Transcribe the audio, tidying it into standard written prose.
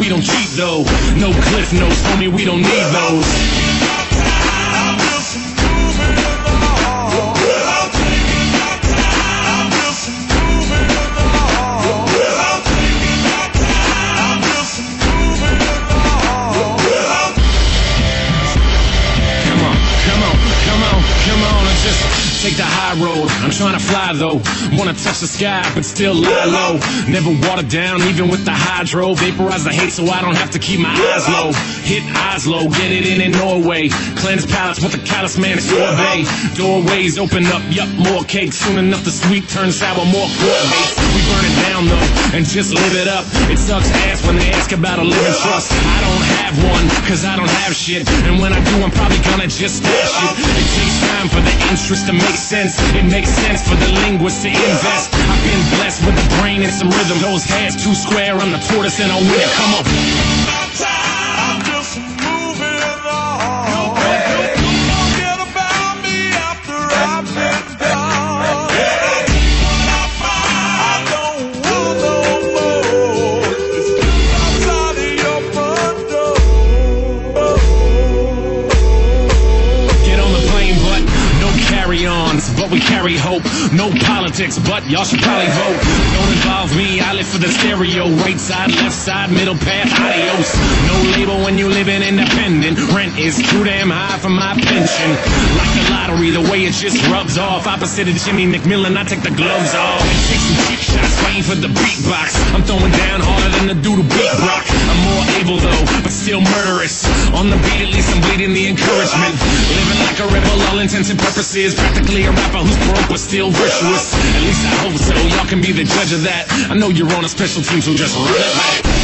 we don't cheat though. No cliff notes, homie, we don't need those. Take the high road, I'm trying to fly though. Wanna touch the sky, but still lie low. Never watered down, even with the hydro. Vaporize the hate so I don't have to keep my eyes low. Hit Oslo, get it in Norway. Cleanse palace with a callous man, it's sorbet. Doorways open up, yup, more cake. Soon enough the sweet turns sour, more corbates. We burn it down though, and just live it up. It sucks ass when they ask about a living trust. I don't have one, cause I don't have shit. And when I do, I'm probably gonna just stash it. It takes time for the interest to make sense. It makes sense for the linguists to invest. I've been blessed with a brain and some rhythm. Those hands too square, I'm the tortoise and I'll win it. Come on. But we carry hope. No politics, but y'all should probably vote. Don't involve me, I live for the stereo. Right side, left side, middle path, adios. No label when you living independent. Rent is too damn high for my pension. Like the lottery, the way it just rubs off. Opposite of Jimmy McMillan, I take the gloves off. Take some kick shots, waiting for the beatbox. I'm throwing down harder than the dude who beat rock. I'm more able though, but still murderous. On the beat, at least I'm bleeding the encouragement. Living like a rebel, all intents and purposes. Practically a rapper who's broke but still virtuous. At least I hope so, y'all can be the judge of that. I know you're on a special team, so just run it back.